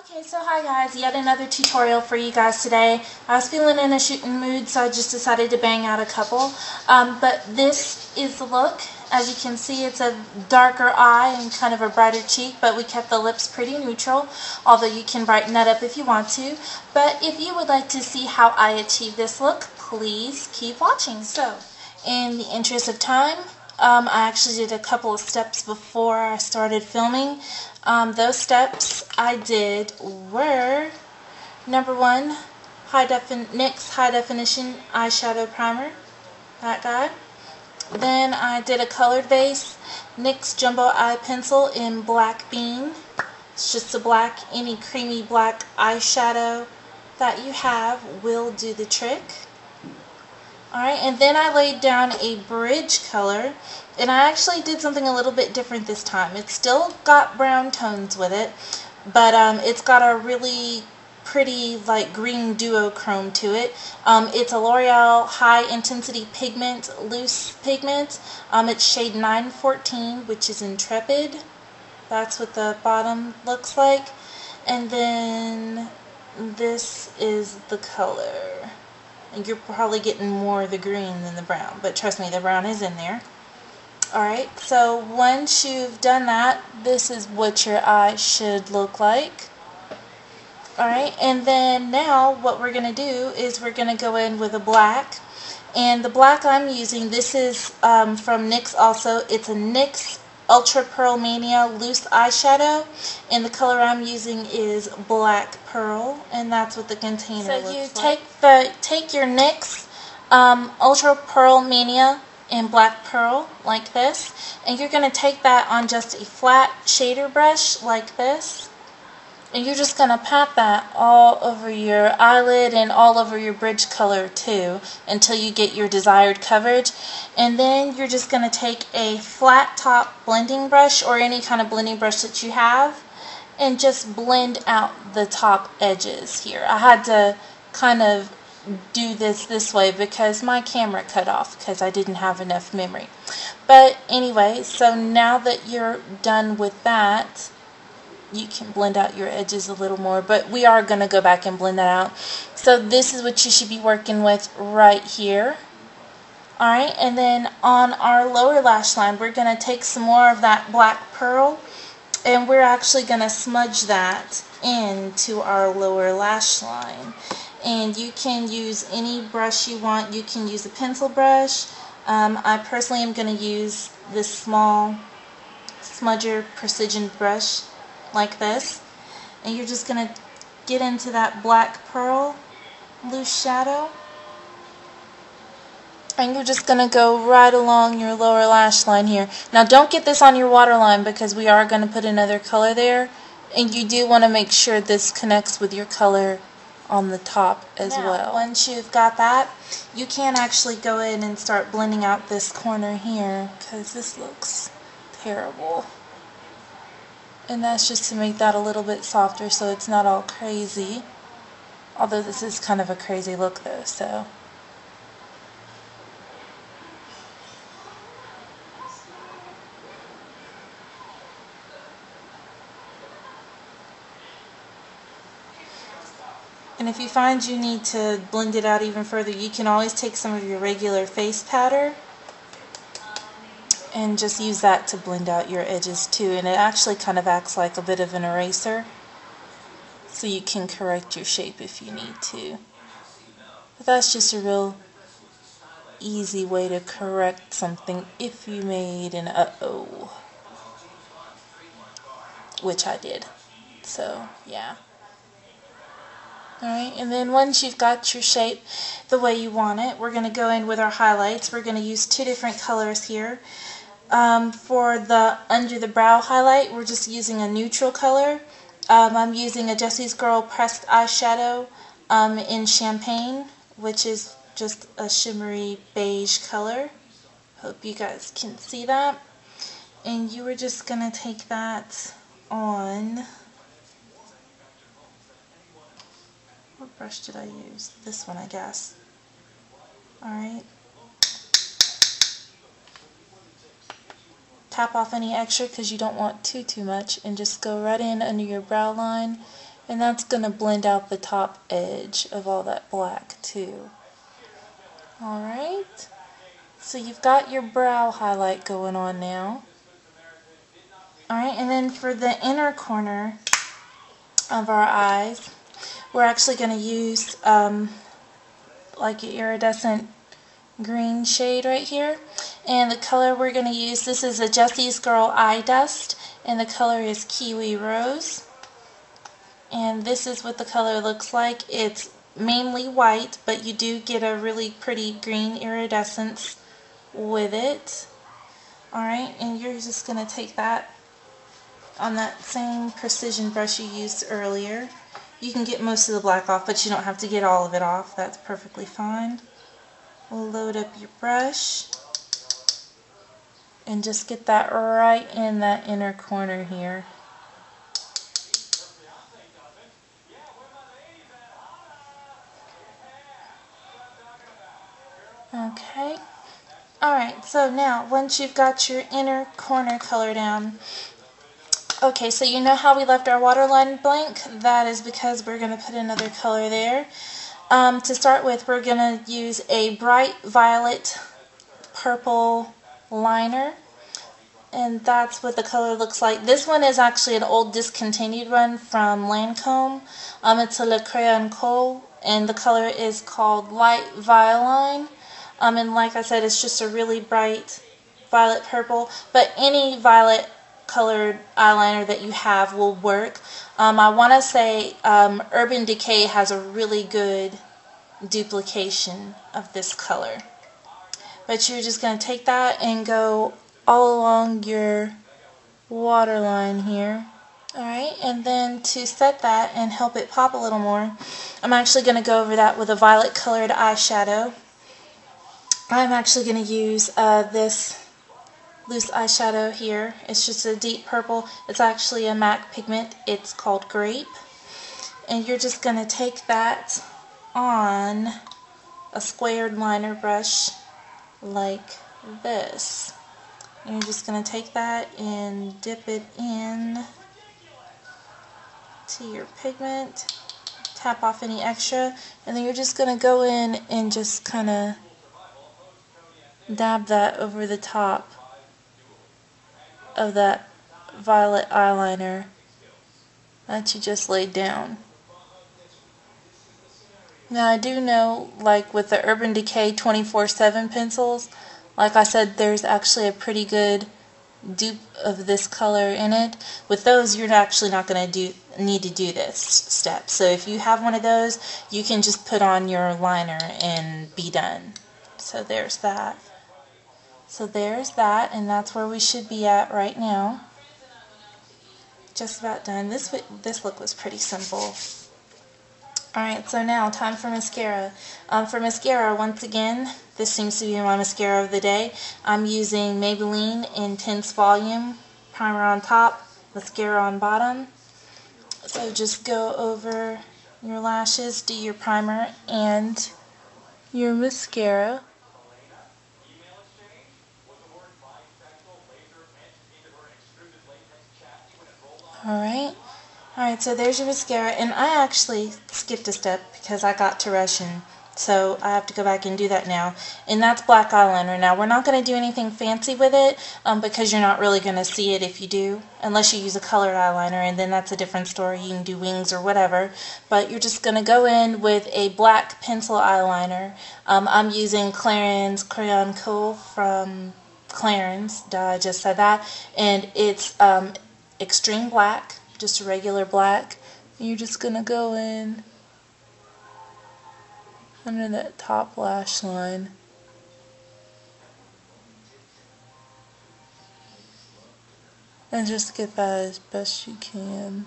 Okay, so hi guys, yet another tutorial for you guys today. I was feeling in a shooting mood, so I just decided to bang out a couple. But this is the look. As you can see, it's a darker eye and kind of a brighter cheek, but we kept the lips pretty neutral, although you can brighten that up if you want to. But if you would like to see how I achieve this look, please keep watching. So, in the interest of time, I actually did a couple of steps before I started filming. Those steps I did were, number one, NYX High Definition Eyeshadow Primer, that guy. Then I did a colored base, NYX Jumbo Eye Pencil in Black Bean. It's just a black, any creamy black eyeshadow that you have will do the trick. Alright, and then I laid down a bridge color, and I actually did something a little bit different this time. It's still got brown tones with it, but it's got a really pretty like green duochrome to it. It's a L'Oreal High Intensity Pigment, Loose Pigment. It's shade 914, which is Intrepid. That's what the bottom looks like. And then this is the color. And you're probably getting more of the green than the brown, but trust me, the brown is in there. Alright, so once you've done that, this is what your eye should look like. Alright, and then now what we're going to do is we're going to go in with a black. And the black I'm using, this is from NYX also. It's a NYX Ultra Pearl Mania Loose Eyeshadow, and the color I'm using is Black Pearl, and that's what the container looks like. So you take your NYX Ultra Pearl Mania in Black Pearl, like this, and you're going to take that on just a flat shader brush, like this, and you're just going to pat that all over your eyelid and all over your bridge color, too, until you get your desired coverage. And then you're just going to take a flat top blending brush or any kind of blending brush that you have and just blend out the top edges here. I had to kind of do this way because my camera cut off because I didn't have enough memory. But anyway, so now that you're done with that, you can blend out your edges a little more, but we are going to go back and blend that out. So this is what you should be working with right here. Alright, and then on our lower lash line, we're going to take some more of that Black Pearl, and we're actually going to smudge that into our lower lash line. And you can use any brush you want. You can use a pencil brush. I personally am going to use this small smudger precision brush, like this, and you're just going to get into that Black Pearl loose shadow, and you're just going to go right along your lower lash line here. Now don't get this on your waterline because we are going to put another color there, and you do want to make sure this connects with your color on the top as well. Once you've got that, you can actually go in and start blending out this corner here because this looks terrible. And that's just to make that a little bit softer so it's not all crazy. Although this is kind of a crazy look though, so. And if you find you need to blend it out even further, you can always take some of your regular face powder and just use that to blend out your edges too, and it actually kind of acts like a bit of an eraser, so you can correct your shape if you need to. But that's just a real easy way to correct something if you made an uh-oh, which I did, so yeah. Alright, and then once you've got your shape the way you want it, we're going to go in with our highlights. We're going to use two different colors here. For the under the brow highlight, we're just using a neutral color. I'm using a Jessie's Girl Pressed Eyeshadow in Champagne, which is just a shimmery beige color. Hope you guys can see that. And you are just going to take that on... What brush did I use? This one, I guess. Alright. Tap off any extra because you don't want too much, and just go right in under your brow line And that's going to blend out the top edge of all that black too. Alright, so you've got your brow highlight going on now. Alright, and then for the inner corner of our eyes, we're actually going to use like an iridescent green shade right here. And the color we're going to use, this is a Jessie's Girl Eye Dust, and the color is Kiwi Rose. And this is what the color looks like. It's mainly white, but you do get a really pretty green iridescence with it. Alright, and you're just going to take that on that same precision brush you used earlier. You can get most of the black off, but you don't have to get all of it off. That's perfectly fine. We'll load up your brush and just get that right in that inner corner here. Okay. Alright, so now once you've got your inner corner color down, okay, so you know how we left our waterline blank? That is because we're going to put another color there. To start with, we're going to use a bright violet purple liner, and that's what the color looks like. This one is actually an old discontinued one from Lancome. It's a Le Crayon Khol, and the color is called Light Violine. And like I said, it's just a really bright violet purple, but any violet colored eyeliner that you have will work. I want to say Urban Decay has a really good duplication of this color. But you're just going to take that and go all along your waterline here. Alright, and then to set that and help it pop a little more, I'm actually going to go over that with a violet colored eyeshadow. I'm actually going to use this loose eyeshadow here. It's just a deep purple. It's actually a MAC pigment. It's called Grape. And you're just going to take that on a squared liner brush like this. And you're just going to take that and dip it in to your pigment. Tap off any extra. And then you're just going to go in and just kind of dab that over the top of that violet eyeliner that you just laid down. Now I do know, like with the Urban Decay 24/7 pencils, like I said, there's actually a pretty good dupe of this color in it. With those, you're actually not going to need to do this step. So if you have one of those, you can just put on your liner and be done. So there's that. So there's that, and that's where we should be at right now. Just about done. This look was pretty simple. Alright, so now time for mascara. For mascara, once again, this seems to be my mascara of the day. I'm using Maybelline Intense Volume, primer on top, mascara on bottom. So just go over your lashes, do your primer, and your mascara. Alright, so there's your mascara, and I actually skipped a step because I got to rushing, so I have to go back and do that now, and that's black eyeliner. Now we're not going to do anything fancy with it, because you're not really going to see it if you do, unless you use a colored eyeliner, and then that's a different story. You can do wings or whatever, but you're just going to go in with a black pencil eyeliner. I'm using Clarins Crayon Khol from Clarins, duh, I just said that, and it's extreme black, just a regular black. You're just going to go in under that top lash line. And just get that as best you can.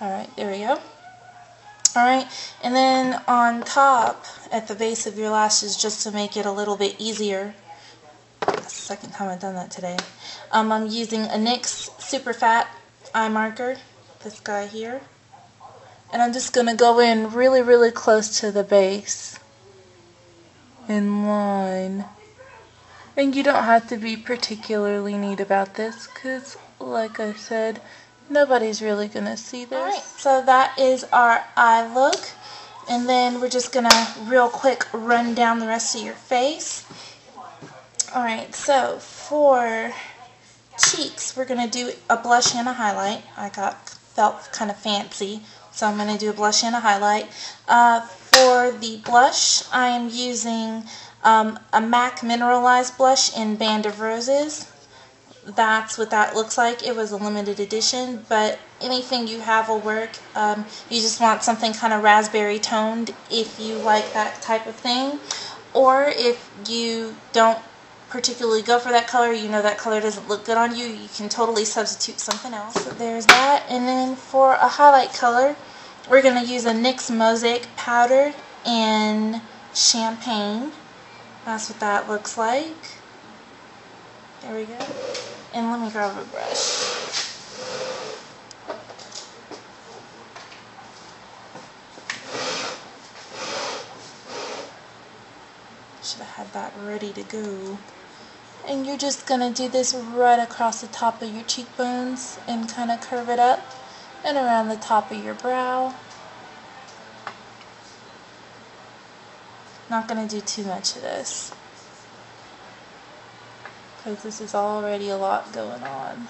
Alright, there we go. Alright, and then on top, at the base of your lashes, just to make it a little bit easier, that's the second time I've done that today, I'm using a NYX Super Fat Eye Marker, this guy here, and I'm just going to go in really, really close to the base in line. And you don't have to be particularly neat about this because, like I said, nobody's really going to see this. Alright, so that is our eye look. And then we're just going to real quick run down the rest of your face. Alright, so for cheeks, we're going to do a blush and a highlight. I felt kind of fancy, so I'm going to do a blush and a highlight. For the blush, I am using a MAC Mineralize blush in Band of Roses. That's what that looks like. It was a limited edition, but anything you have will work. You just want something kind of raspberry toned if you like that type of thing. Or if you don't particularly go for that color, you know that color doesn't look good on you, you can totally substitute something else. So there's that. And then for a highlight color, we're going to use a NYX Mosaic powder in Champagne. That's what that looks like. There we go. And let me grab a brush. Should have had that ready to go. And you're just going to do this right across the top of your cheekbones and kind of curve it up and around the top of your brow. Not going to do too much of this because this is already a lot going on.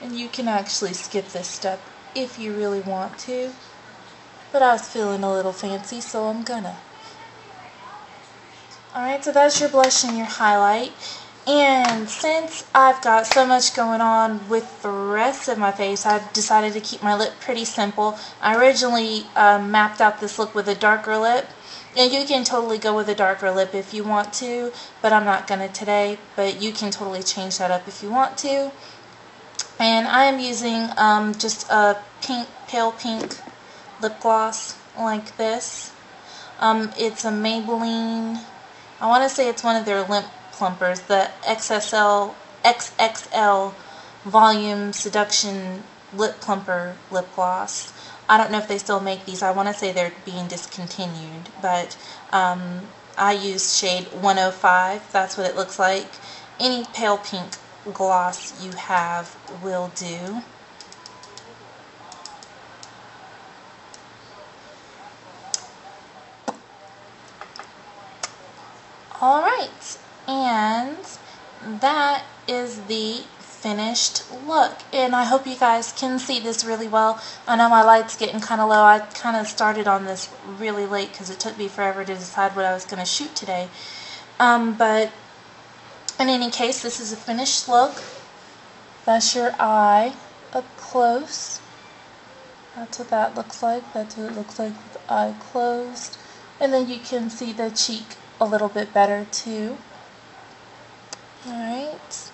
And you can actually skip this step if you really want to, but I was feeling a little fancy, so I'm gonna. Alright, so that's your blush and your highlight. And since I've got so much going on with the rest of my face, I've decided to keep my lip pretty simple. I originally mapped out this look with a darker lip. And you can totally go with a darker lip if you want to, but I'm not going to today. But you can totally change that up if you want to. And I am using just a pale pink lip gloss like this. It's a Maybelline, I want to say it's one of their lip plumpers, the XXL Volume Seduction Lip Plumper Lip Gloss. I don't know if they still make these. I want to say they're being discontinued, but I use shade 105. That's what it looks like. Any pale pink gloss you have will do. Alright, and that is the finished look, and I hope you guys can see this really well. I know my light's getting kind of low. I kind of started on this really late because it took me forever to decide what I was going to shoot today. But in any case, this is a finished look. That's your eye up close. That's what that looks like. That's what it looks like with the eye closed. And then you can see the cheek a little bit better too. Alright,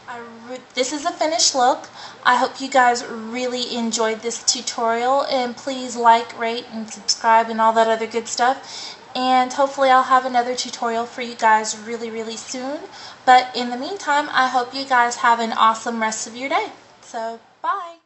this is a finished look. I hope you guys really enjoyed this tutorial, and please like, rate, and subscribe and all that other good stuff. And hopefully I'll have another tutorial for you guys really, really soon. But in the meantime, I hope you guys have an awesome rest of your day. So, bye!